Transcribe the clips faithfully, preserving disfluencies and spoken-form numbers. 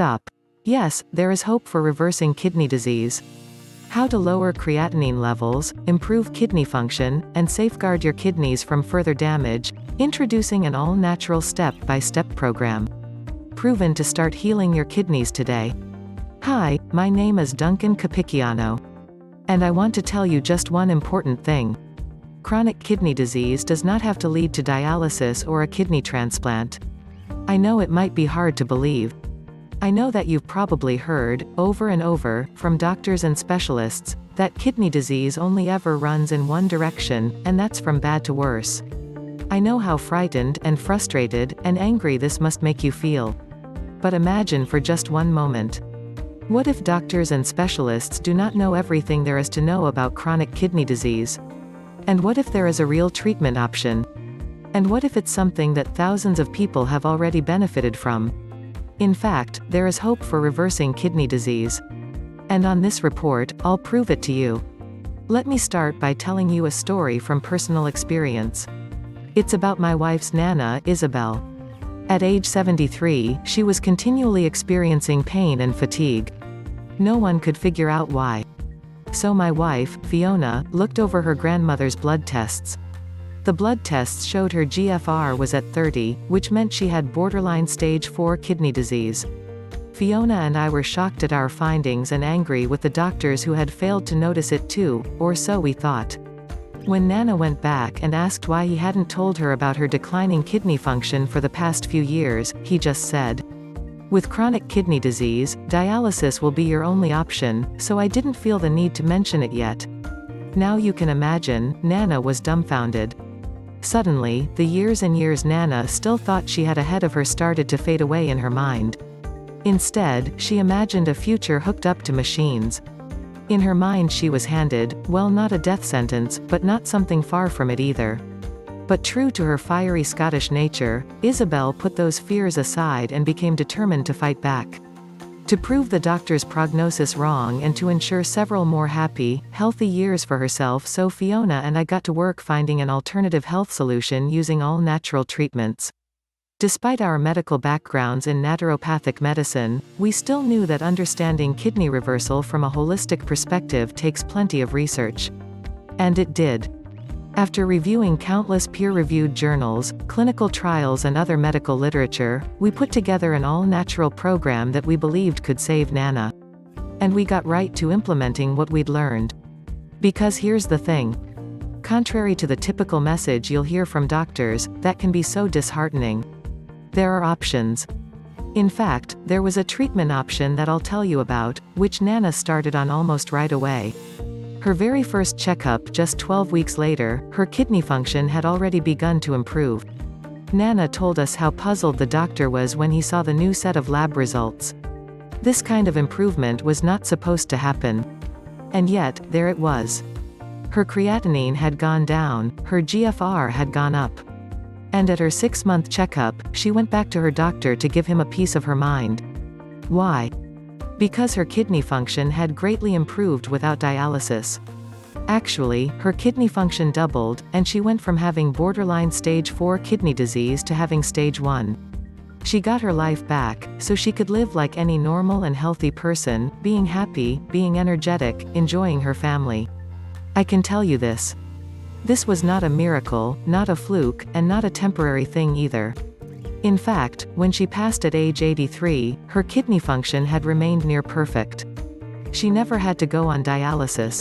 stop. Yes, there is hope for reversing kidney disease. How to lower creatinine levels, improve kidney function, and safeguard your kidneys from further damage, introducing an all-natural step-by-step program. Proven to start healing your kidneys today. Hi, my name is Duncan Capicchiano. And I want to tell you just one important thing. Chronic kidney disease does not have to lead to dialysis or a kidney transplant. I know it might be hard to believe. I know that you've probably heard, over and over, from doctors and specialists, that kidney disease only ever runs in one direction, and that's from bad to worse. I know how frightened, and frustrated, and angry this must make you feel. But imagine for just one moment. What if doctors and specialists do not know everything there is to know about chronic kidney disease? And what if there is a real treatment option? And what if it's something that thousands of people have already benefited from? In fact, there is hope for reversing kidney disease. And on this report, I'll prove it to you. Let me start by telling you a story from personal experience. It's about my wife's Nana, Isabel. At age seventy-three, she was continually experiencing pain and fatigue. No one could figure out why. So my wife, Fiona, looked over her grandmother's blood tests. The blood tests showed her G F R was at thirty, which meant she had borderline stage four kidney disease. Fiona and I were shocked at our findings and angry with the doctors who had failed to notice it too, or so we thought. When Nana went back and asked why he hadn't told her about her declining kidney function for the past few years, he just said, "With chronic kidney disease, dialysis will be your only option, so I didn't feel the need to mention it yet." Now you can imagine, Nana was dumbfounded. Suddenly, the years and years Nana still thought she had ahead of her started to fade away in her mind. Instead, she imagined a future hooked up to machines. In her mind she was handed, well, not a death sentence, but not something far from it either. But true to her fiery Scottish nature, Isabel put those fears aside and became determined to fight back. To prove the doctor's prognosis wrong and to ensure several more happy, healthy years for herself, so Fiona and I got to work finding an alternative health solution using all-natural treatments. Despite our medical backgrounds in naturopathic medicine, we still knew that understanding kidney reversal from a holistic perspective takes plenty of research. And it did. After reviewing countless peer-reviewed journals, clinical trials and other medical literature, we put together an all-natural program that we believed could save Nana. And we got right to implementing what we'd learned. Because here's the thing. Contrary to the typical message you'll hear from doctors, that can be so disheartening. There are options. In fact, there was a treatment option that I'll tell you about, which Nana started on almost right away. Her very first checkup just twelve weeks later, her kidney function had already begun to improve. Nana told us how puzzled the doctor was when he saw the new set of lab results. This kind of improvement was not supposed to happen. And yet, there it was. Her creatinine had gone down, her G F R had gone up. And at her six-month checkup, she went back to her doctor to give him a piece of her mind. Why? Because her kidney function had greatly improved without dialysis. Actually, her kidney function doubled, and she went from having borderline stage four kidney disease to having stage one. She got her life back, so she could live like any normal and healthy person, being happy, being energetic, enjoying her family. I can tell you this. This was not a miracle, not a fluke, and not a temporary thing either. In fact, when she passed at age eighty-three, her kidney function had remained near perfect. She never had to go on dialysis.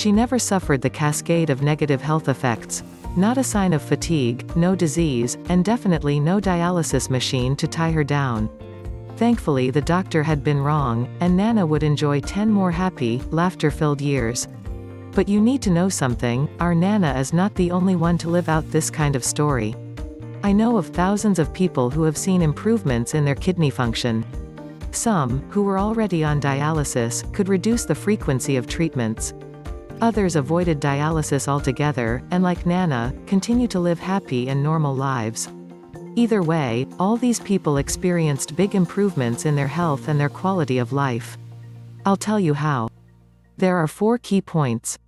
She never suffered the cascade of negative health effects. Not a sign of fatigue, no disease, and definitely no dialysis machine to tie her down. Thankfully, the doctor had been wrong, and Nana would enjoy ten more happy, laughter-filled years. But you need to know something, our Nana is not the only one to live out this kind of story. I know of thousands of people who have seen improvements in their kidney function. Some, who were already on dialysis, could reduce the frequency of treatments. Others avoided dialysis altogether, and like Nana, continue to live happy and normal lives. Either way, all these people experienced big improvements in their health and their quality of life. I'll tell you how. There are four key points.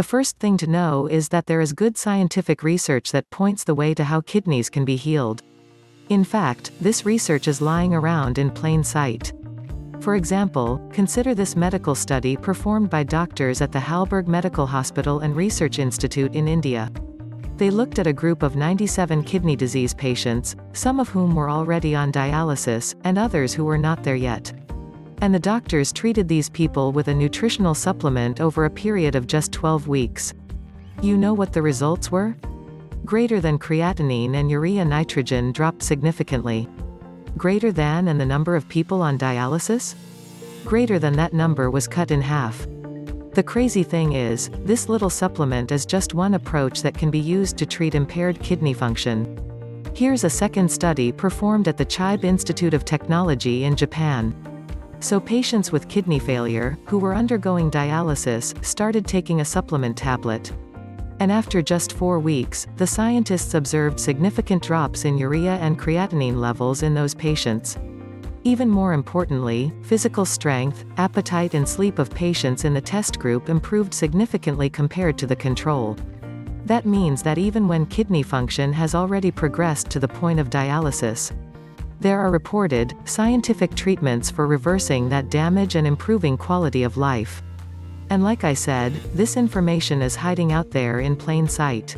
The first thing to know is that there is good scientific research that points the way to how kidneys can be healed. In fact, this research is lying around in plain sight. For example, consider this medical study performed by doctors at the Halberg Medical Hospital and Research Institute in India. They looked at a group of ninety-seven kidney disease patients, some of whom were already on dialysis, and others who were not there yet. And the doctors treated these people with a nutritional supplement over a period of just twelve weeks. You know what the results were? Greater than creatinine and urea nitrogen dropped significantly. Greater than and the number of people on dialysis? Greater than that number was cut in half. The crazy thing is, this little supplement is just one approach that can be used to treat impaired kidney function. Here's a second study performed at the Chiba Institute of Technology in Japan. So patients with kidney failure, who were undergoing dialysis, started taking a supplement tablet. And after just four weeks, the scientists observed significant drops in urea and creatinine levels in those patients. Even more importantly, physical strength, appetite and sleep of patients in the test group improved significantly compared to the control. That means that even when kidney function has already progressed to the point of dialysis, there are reported scientific treatments for reversing that damage and improving quality of life. And like I said, this information is hiding out there in plain sight.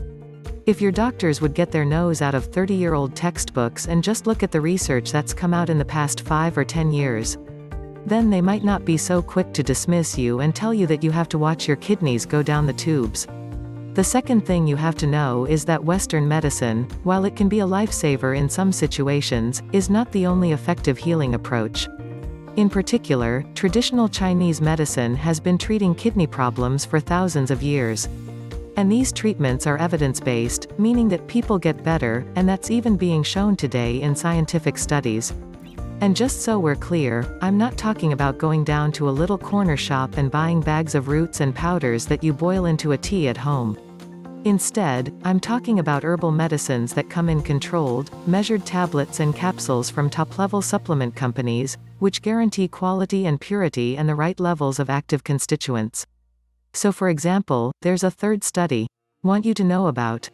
If your doctors would get their nose out of thirty-year-old textbooks and just look at the research that's come out in the past five or ten years, then they might not be so quick to dismiss you and tell you that you have to watch your kidneys go down the tubes. The second thing you have to know is that Western medicine, while it can be a lifesaver in some situations, is not the only effective healing approach. In particular, traditional Chinese medicine has been treating kidney problems for thousands of years. And these treatments are evidence-based, meaning that people get better, and that's even being shown today in scientific studies. And just so we're clear, I'm not talking about going down to a little corner shop and buying bags of roots and powders that you boil into a tea at home. Instead, I'm talking about herbal medicines that come in controlled, measured tablets and capsules from top-level supplement companies, which guarantee quality and purity and the right levels of active constituents. So for example, there's a third study I want you to know about.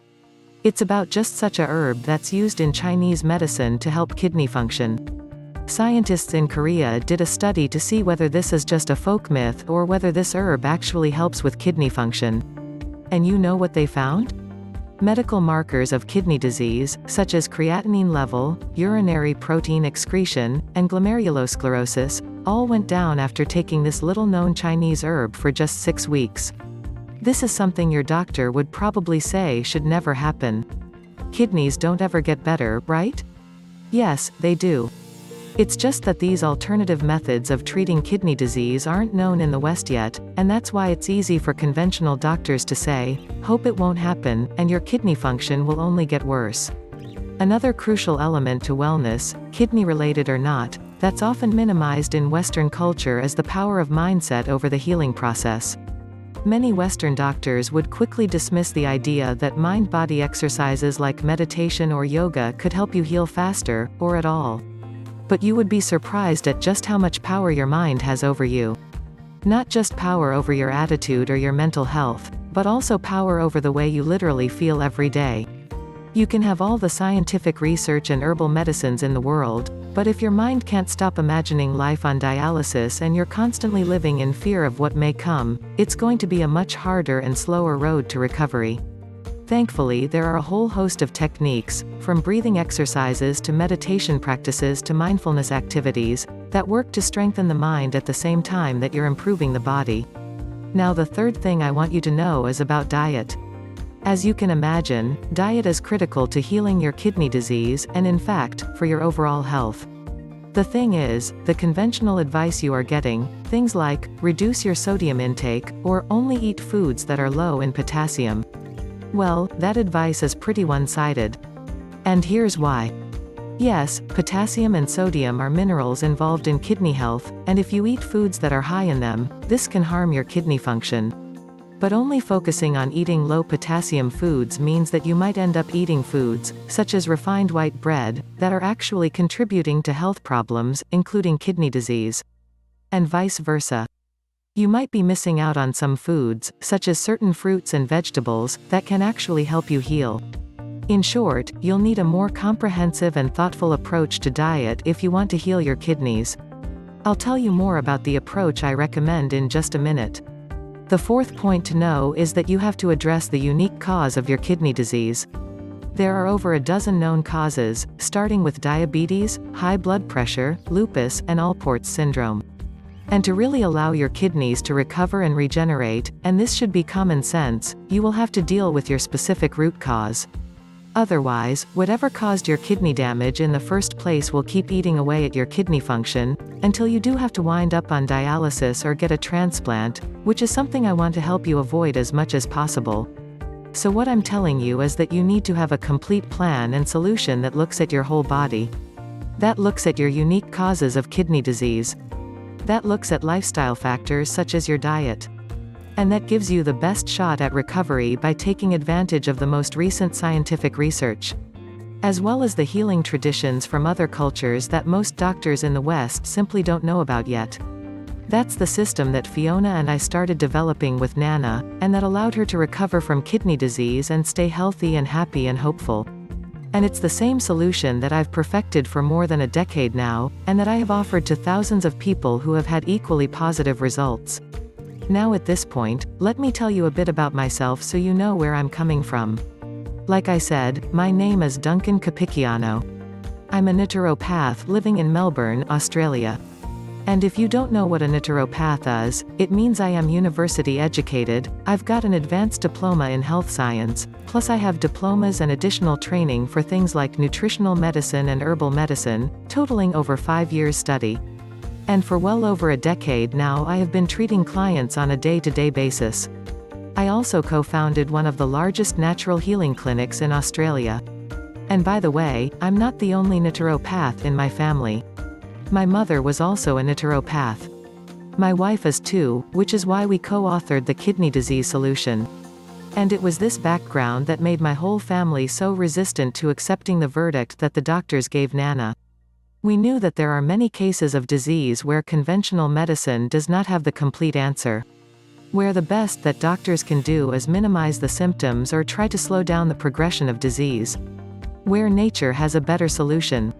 It's about just such a herb that's used in Chinese medicine to help kidney function. Scientists in Korea did a study to see whether this is just a folk myth or whether this herb actually helps with kidney function. And you know what they found? Medical markers of kidney disease, such as creatinine level, urinary protein excretion, and glomerulosclerosis, all went down after taking this little-known Chinese herb for just six weeks. This is something your doctor would probably say should never happen. Kidneys don't ever get better, right? Yes, they do. It's just that these alternative methods of treating kidney disease aren't known in the West yet, and that's why it's easy for conventional doctors to say, "Hope it won't happen," and your kidney function will only get worse. Another crucial element to wellness, kidney-related or not, that's often minimized in Western culture is the power of mindset over the healing process. Many Western doctors would quickly dismiss the idea that mind-body exercises like meditation or yoga could help you heal faster, or at all. But you would be surprised at just how much power your mind has over you. Not just power over your attitude or your mental health, but also power over the way you literally feel every day. You can have all the scientific research and herbal medicines in the world, but if your mind can't stop imagining life on dialysis and you're constantly living in fear of what may come, it's going to be a much harder and slower road to recovery. Thankfully, there are a whole host of techniques, from breathing exercises to meditation practices to mindfulness activities, that work to strengthen the mind at the same time that you're improving the body. Now, the third thing I want you to know is about diet. As you can imagine, diet is critical to healing your kidney disease, and in fact, for your overall health. The thing is, the conventional advice you are getting, things like, reduce your sodium intake, or only eat foods that are low in potassium. Well, that advice is pretty one-sided. And here's why. Yes, potassium and sodium are minerals involved in kidney health, and if you eat foods that are high in them, this can harm your kidney function. But only focusing on eating low potassium foods means that you might end up eating foods, such as refined white bread, that are actually contributing to health problems, including kidney disease. And vice versa. You might be missing out on some foods, such as certain fruits and vegetables, that can actually help you heal. In short, you'll need a more comprehensive and thoughtful approach to diet if you want to heal your kidneys. I'll tell you more about the approach I recommend in just a minute. The fourth point to know is that you have to address the unique cause of your kidney disease. There are over a dozen known causes, starting with diabetes, high blood pressure, lupus, and Alport's syndrome. And to really allow your kidneys to recover and regenerate, and this should be common sense, you will have to deal with your specific root cause. Otherwise, whatever caused your kidney damage in the first place will keep eating away at your kidney function, until you do have to wind up on dialysis or get a transplant, which is something I want to help you avoid as much as possible. So what I'm telling you is that you need to have a complete plan and solution that looks at your whole body. That looks at your unique causes of kidney disease. That looks at lifestyle factors such as your diet. And that gives you the best shot at recovery by taking advantage of the most recent scientific research, as well as the healing traditions from other cultures that most doctors in the West simply don't know about yet. That's the system that Fiona and I started developing with Nana, and that allowed her to recover from kidney disease and stay healthy and happy and hopeful. And it's the same solution that I've perfected for more than a decade now, and that I have offered to thousands of people who have had equally positive results. Now at this point, let me tell you a bit about myself so you know where I'm coming from. Like I said, my name is Duncan Capicchiano. I'm a naturopath living in Melbourne, Australia. And if you don't know what a naturopath is, it means I am university educated, I've got an advanced diploma in health science, plus I have diplomas and additional training for things like nutritional medicine and herbal medicine, totaling over five years study. And for well over a decade now I have been treating clients on a day-to-day basis. I also co-founded one of the largest natural healing clinics in Australia. And by the way, I'm not the only naturopath in my family. My mother was also a naturopath. My wife is too, which is why we co-authored the Kidney Disease Solution. And it was this background that made my whole family so resistant to accepting the verdict that the doctors gave Nana. We knew that there are many cases of disease where conventional medicine does not have the complete answer, where the best that doctors can do is minimize the symptoms or try to slow down the progression of disease, where nature has a better solution.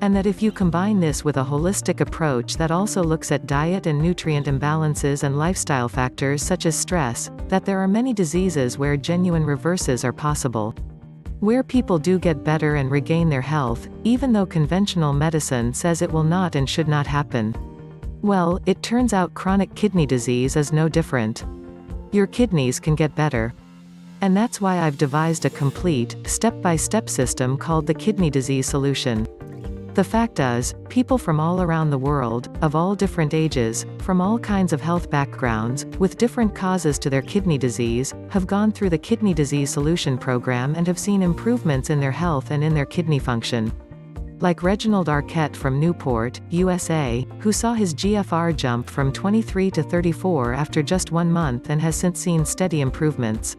And that if you combine this with a holistic approach that also looks at diet and nutrient imbalances and lifestyle factors such as stress, that there are many diseases where genuine reverses are possible, where people do get better and regain their health, even though conventional medicine says it will not and should not happen. Well, it turns out chronic kidney disease is no different. Your kidneys can get better. And that's why I've devised a complete, step-by-step system called the Kidney Disease Solution. The fact is, people from all around the world, of all different ages, from all kinds of health backgrounds, with different causes to their kidney disease, have gone through the Kidney Disease Solution program and have seen improvements in their health and in their kidney function. Like Reginald Arquette from Newport, U S A, who saw his G F R jump from twenty-three to thirty-four after just one month and has since seen steady improvements.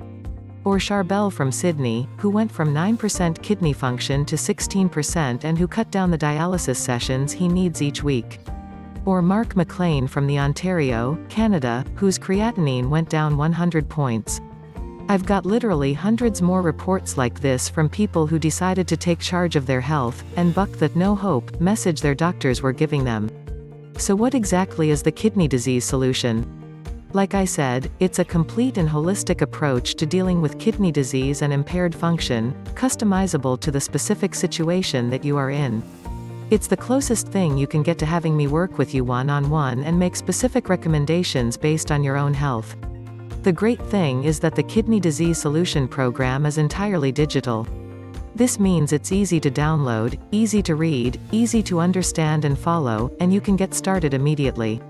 Or Charbel from Sydney, who went from nine percent kidney function to sixteen percent and who cut down the dialysis sessions he needs each week. Or Mark McLean from the Ontario, Canada, whose creatinine went down one hundred points. I've got literally hundreds more reports like this from people who decided to take charge of their health, and buck the no-hope message their doctors were giving them. So what exactly is the Kidney Disease Solution? Like I said, it's a complete and holistic approach to dealing with kidney disease and impaired function, customizable to the specific situation that you are in. It's the closest thing you can get to having me work with you one-on-one and make specific recommendations based on your own health. The great thing is that the Kidney Disease Solution program is entirely digital. This means it's easy to download, easy to read, easy to understand and follow, and you can get started immediately.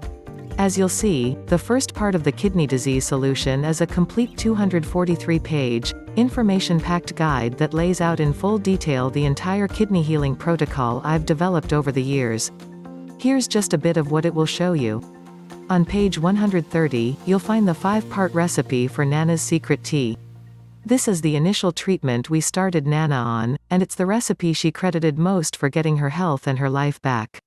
As you'll see, the first part of the Kidney Disease Solution is a complete two hundred forty-three page, information-packed guide that lays out in full detail the entire kidney healing protocol I've developed over the years. Here's just a bit of what it will show you. On page one hundred thirty, you'll find the five-part recipe for Nana's Secret Tea. This is the initial treatment we started Nana on, and it's the recipe she credited most for getting her health and her life back.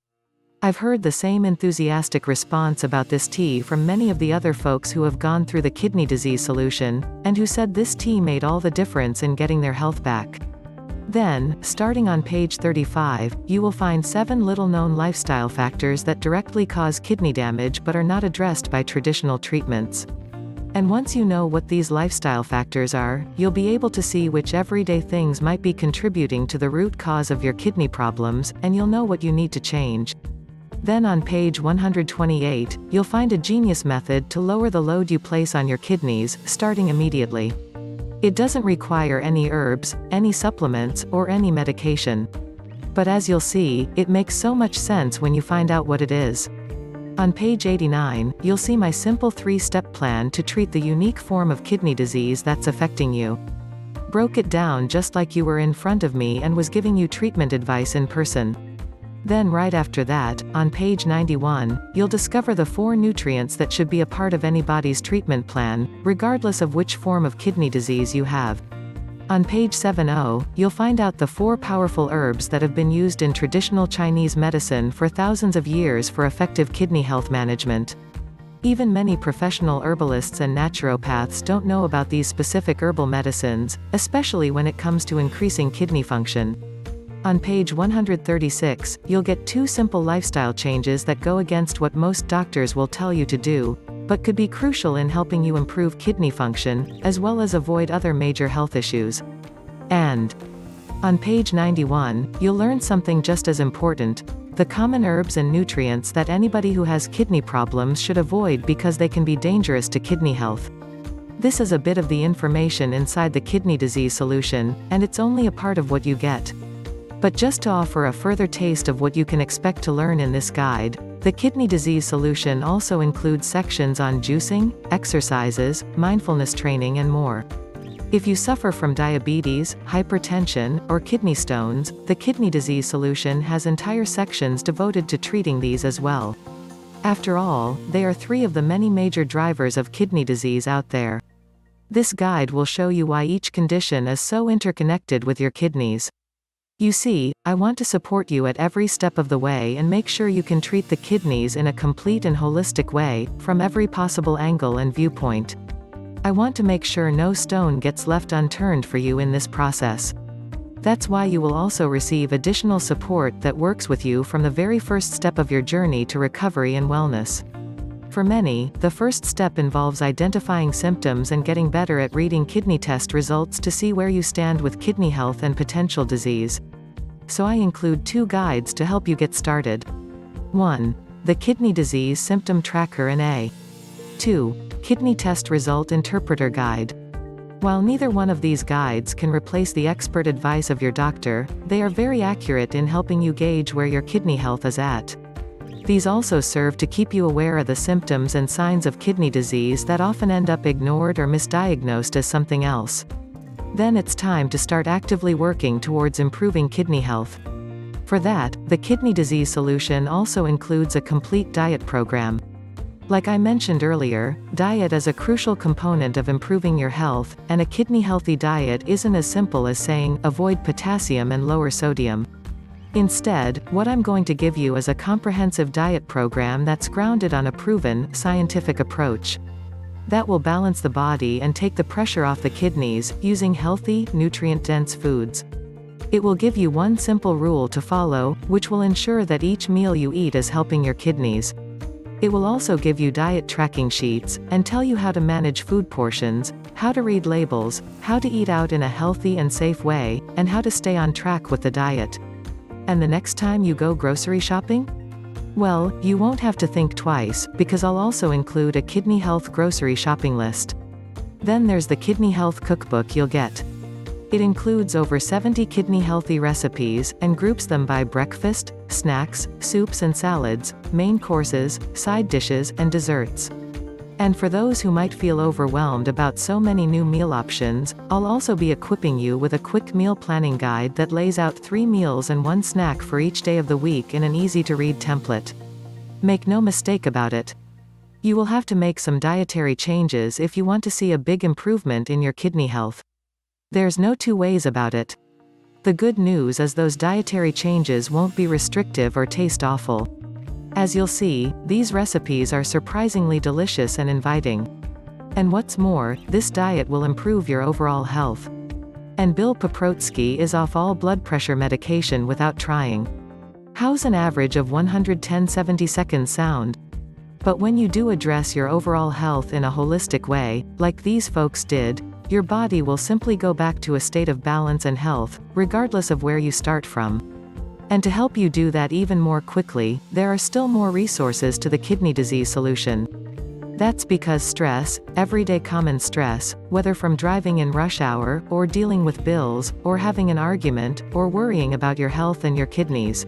I've heard the same enthusiastic response about this tea from many of the other folks who have gone through the Kidney Disease Solution, and who said this tea made all the difference in getting their health back. Then, starting on page thirty-five, you will find seven little-known lifestyle factors that directly cause kidney damage but are not addressed by traditional treatments. And once you know what these lifestyle factors are, you'll be able to see which everyday things might be contributing to the root cause of your kidney problems, and you'll know what you need to change. Then on page one hundred twenty-eight, you'll find a genius method to lower the load you place on your kidneys, starting immediately. It doesn't require any herbs, any supplements, or any medication. But as you'll see, it makes so much sense when you find out what it is. On page eighty-nine, you'll see my simple three-step plan to treat the unique form of kidney disease that's affecting you. Broke it down just like you were in front of me and was giving you treatment advice in person. Then right after that, on page ninety-one, you'll discover the four nutrients that should be a part of anybody's treatment plan, regardless of which form of kidney disease you have. On page seventy, you'll find out the four powerful herbs that have been used in traditional Chinese medicine for thousands of years for effective kidney health management. Even many professional herbalists and naturopaths don't know about these specific herbal medicines, especially when it comes to increasing kidney function. On page one hundred thirty-six, you'll get two simple lifestyle changes that go against what most doctors will tell you to do, but could be crucial in helping you improve kidney function, as well as avoid other major health issues. And on page ninety-one, you'll learn something just as important, the common herbs and nutrients that anybody who has kidney problems should avoid because they can be dangerous to kidney health. This is a bit of the information inside the Kidney Disease Solution, and it's only a part of what you get. But just to offer a further taste of what you can expect to learn in this guide, the Kidney Disease Solution also includes sections on juicing, exercises, mindfulness training and more. If you suffer from diabetes, hypertension, or kidney stones, the Kidney Disease Solution has entire sections devoted to treating these as well. After all, they are three of the many major drivers of kidney disease out there. This guide will show you why each condition is so interconnected with your kidneys. You see, I want to support you at every step of the way and make sure you can treat the kidneys in a complete and holistic way, from every possible angle and viewpoint. I want to make sure no stone gets left unturned for you in this process. That's why you will also receive additional support that works with you from the very first step of your journey to recovery and wellness. For many, the first step involves identifying symptoms and getting better at reading kidney test results to see where you stand with kidney health and potential disease. So I include two guides to help you get started. one. The Kidney Disease Symptom Tracker and a two. Kidney Test Result Interpreter Guide. While neither one of these guides can replace the expert advice of your doctor, they are very accurate in helping you gauge where your kidney health is at. These also serve to keep you aware of the symptoms and signs of kidney disease that often end up ignored or misdiagnosed as something else. Then it's time to start actively working towards improving kidney health. For that, the Kidney Disease Solution also includes a complete diet program. Like I mentioned earlier, diet is a crucial component of improving your health, and a kidney-healthy diet isn't as simple as saying, avoid potassium and lower sodium. Instead, what I'm going to give you is a comprehensive diet program that's grounded on a proven, scientific approach. That will balance the body and take the pressure off the kidneys, using healthy, nutrient-dense foods. It will give you one simple rule to follow, which will ensure that each meal you eat is helping your kidneys. It will also give you diet tracking sheets, and tell you how to manage food portions, how to read labels, how to eat out in a healthy and safe way, and how to stay on track with the diet. And the next time you go grocery shopping? Well, you won't have to think twice, because I'll also include a kidney health grocery shopping list. Then there's the Kidney Health Cookbook you'll get. It includes over seventy kidney healthy recipes, and groups them by breakfast, snacks, soups and salads, main courses, side dishes, and desserts. And for those who might feel overwhelmed about so many new meal options, I'll also be equipping you with a quick meal planning guide that lays out three meals and one snack for each day of the week in an easy-to-read template. Make no mistake about it. You will have to make some dietary changes if you want to see a big improvement in your kidney health. There's no two ways about it. The good news is those dietary changes won't be restrictive or taste awful. As you'll see, these recipes are surprisingly delicious and inviting. And what's more, this diet will improve your overall health. And Bill Paprotsky is off all blood pressure medication without trying. How's an average of one hundred ten over seventy seconds sound? But when you do address your overall health in a holistic way, like these folks did, your body will simply go back to a state of balance and health, regardless of where you start from. And to help you do that even more quickly, there are still more resources to the Kidney Disease Solution. That's because stress, everyday common stress, whether from driving in rush hour, or dealing with bills, or having an argument, or worrying about your health and your kidneys.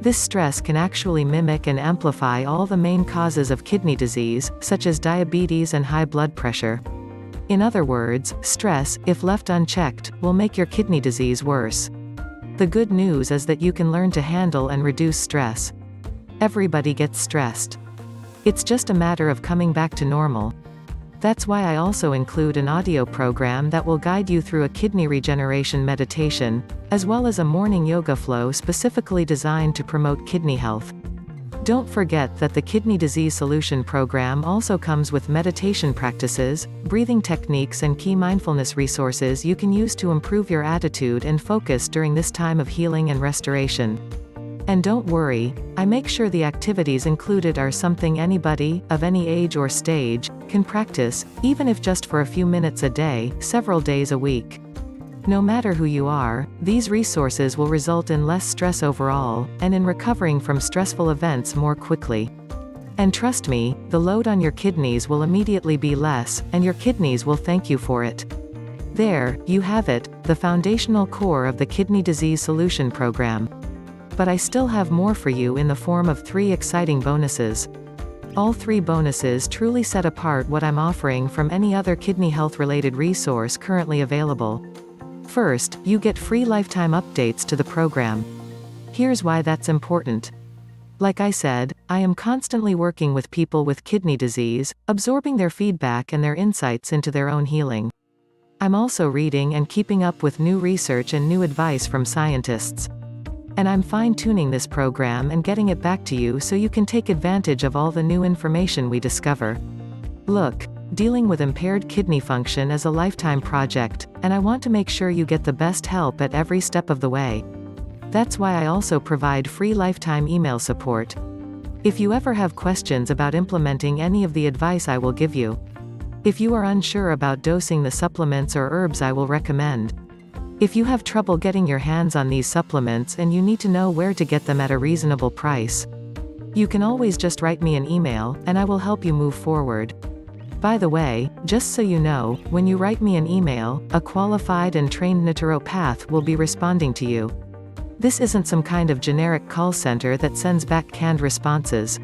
This stress can actually mimic and amplify all the main causes of kidney disease, such as diabetes and high blood pressure. In other words, stress, if left unchecked, will make your kidney disease worse. The good news is that you can learn to handle and reduce stress. Everybody gets stressed. It's just a matter of coming back to normal. That's why I also include an audio program that will guide you through a kidney regeneration meditation, as well as a morning yoga flow specifically designed to promote kidney health. Don't forget that the Kidney Disease Solution program also comes with meditation practices, breathing techniques and key mindfulness resources you can use to improve your attitude and focus during this time of healing and restoration. And don't worry, I make sure the activities included are something anybody, of any age or stage, can practice, even if just for a few minutes a day, several days a week. No matter who you are, these resources will result in less stress overall, and in recovering from stressful events more quickly. And trust me, the load on your kidneys will immediately be less, and your kidneys will thank you for it. There, you have it, the foundational core of the Kidney Disease Solution program. But I still have more for you in the form of three exciting bonuses. All three bonuses truly set apart what I'm offering from any other kidney health-related resource currently available. First, you get free lifetime updates to the program. Here's why that's important. Like I said, I am constantly working with people with kidney disease, absorbing their feedback and their insights into their own healing. I'm also reading and keeping up with new research and new advice from scientists. And I'm fine-tuning this program and getting it back to you so you can take advantage of all the new information we discover. Look, dealing with impaired kidney function is a lifetime project, and I want to make sure you get the best help at every step of the way. That's why I also provide free lifetime email support. If you ever have questions about implementing any of the advice I will give you, if you are unsure about dosing the supplements or herbs I will recommend, if you have trouble getting your hands on these supplements and you need to know where to get them at a reasonable price, you can always just write me an email, and I will help you move forward. By the way, just so you know, when you write me an email, a qualified and trained naturopath will be responding to you. This isn't some kind of generic call center that sends back canned responses.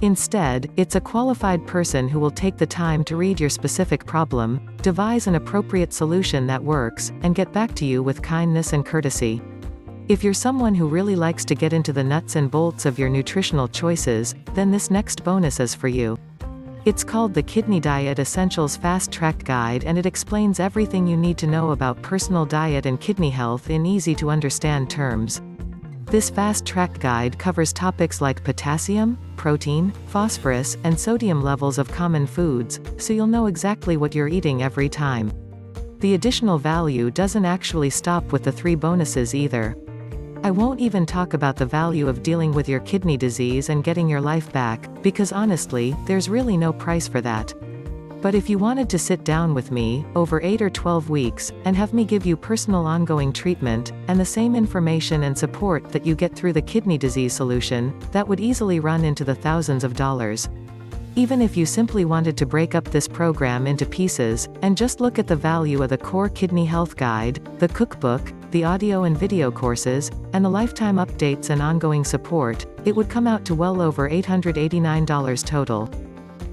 Instead, it's a qualified person who will take the time to read your specific problem, devise an appropriate solution that works, and get back to you with kindness and courtesy. If you're someone who really likes to get into the nuts and bolts of your nutritional choices, then this next bonus is for you. It's called the Kidney Diet Essentials Fast Track Guide, and it explains everything you need to know about personal diet and kidney health in easy-to-understand terms. This Fast Track Guide covers topics like potassium, protein, phosphorus, and sodium levels of common foods, so you'll know exactly what you're eating every time. The additional value doesn't actually stop with the three bonuses either. I won't even talk about the value of dealing with your kidney disease and getting your life back, because honestly, there's really no price for that. But if you wanted to sit down with me, over eight or twelve weeks, and have me give you personal ongoing treatment, and the same information and support that you get through the Kidney Disease Solution, that would easily run into the thousands of dollars. Even if you simply wanted to break up this program into pieces, and just look at the value of the Core Kidney Health Guide, the cookbook, the audio and video courses, and the lifetime updates and ongoing support, it would come out to well over eight hundred eighty-nine dollars total.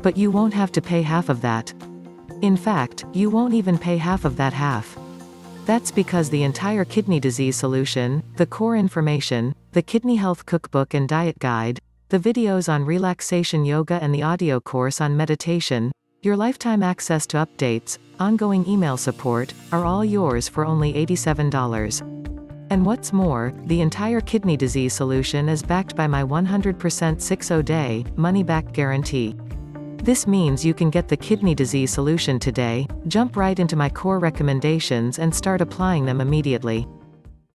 But you won't have to pay half of that. In fact, you won't even pay half of that half. That's because the entire Kidney Disease Solution, the core information, the Kidney Health Cookbook and Diet Guide, the videos on relaxation yoga and the audio course on meditation, your lifetime access to updates, ongoing email support, are all yours for only eighty-seven dollars. And what's more, the entire Kidney Disease Solution is backed by my one hundred percent sixty-day money-back guarantee. This means you can get the Kidney Disease Solution today, jump right into my core recommendations and start applying them immediately.